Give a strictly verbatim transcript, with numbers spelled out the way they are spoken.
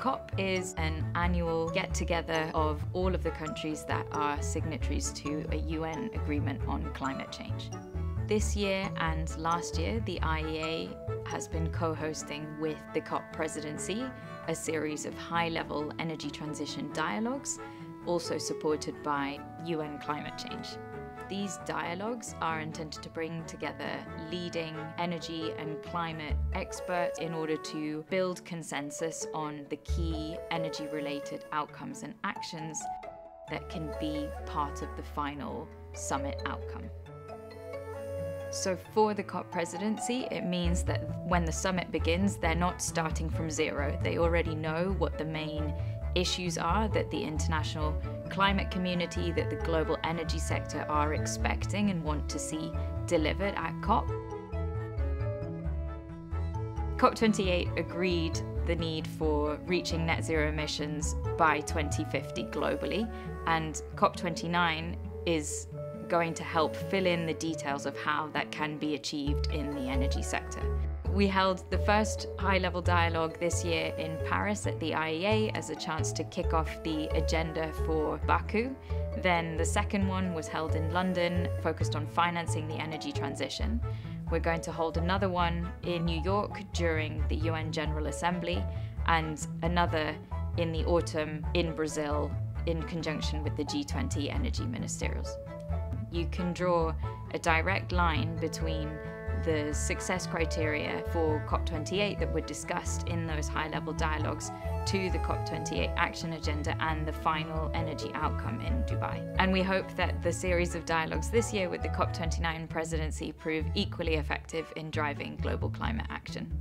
COP is an annual get-together of all of the countries that are signatories to a U N agreement on climate change. This year and last year, the I E A has been co-hosting with the COP presidency a series of high-level energy transition dialogues, also supported by U N climate change. These dialogues are intended to bring together leading energy and climate experts in order to build consensus on the key energy-related outcomes and actions that can be part of the final summit outcome. So for the COP presidency, it means that when the summit begins, they're not starting from zero. They already know what the main issues are that the international climate community, that the global energy sector are expecting and want to see delivered at COP. COP twenty-eight agreed the need for reaching net zero emissions by twenty fifty globally, and COP twenty-nine is going to help fill in the details of how that can be achieved in the energy sector. We held the first high-level dialogue this year in Paris at the I E A as a chance to kick off the agenda for Baku. Then the second one was held in London, focused on financing the energy transition. We're going to hold another one in New York during the U N General Assembly, and another in the autumn in Brazil in conjunction with the G twenty energy ministerials. You can draw a direct line between the success criteria for COP twenty-eight that were discussed in those high-level dialogues to the COP twenty-eight action agenda and the final energy outcome in Dubai. And we hope that the series of dialogues this year with the COP twenty-nine presidency prove equally effective in driving global climate action.